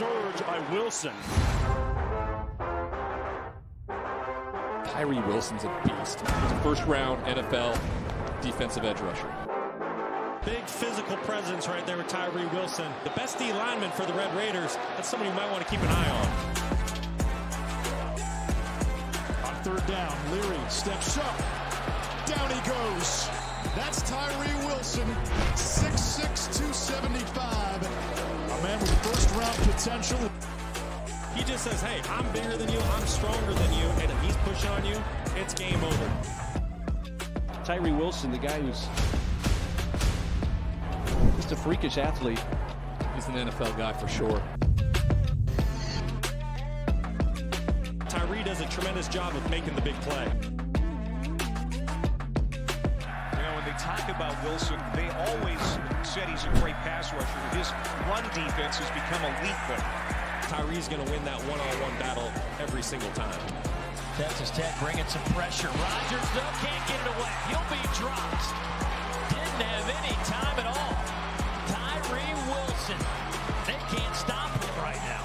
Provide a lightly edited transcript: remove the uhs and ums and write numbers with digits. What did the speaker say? surge by Wilson. Tyree Wilson's a beast. He's a first-round NFL defensive edge rusher. Big physical presence right there with Tyree Wilson. The best D lineman for the Red Raiders. That's somebody you might want to keep an eye on. On third down, Leary steps up. Down he goes. That's Tyree Wilson, 6'6", 275. A man with first-round potential. He just says, hey, I'm bigger than you, I'm stronger than you, and if he's pushing on you, it's game over. Tyree Wilson, the guy who's just a freakish athlete. He's an NFL guy for sure. Tyree does a tremendous job of making the big play. Talk about Wilson, they always said he's a great pass rusher. His run defense has become elite there. Tyree's going to win that one-on-one battle every single time. Texas Tech bringing some pressure. Rodgers, though, can't get it away. He'll be dropped. Didn't have any time at all. Tyree Wilson. They can't stop him right now.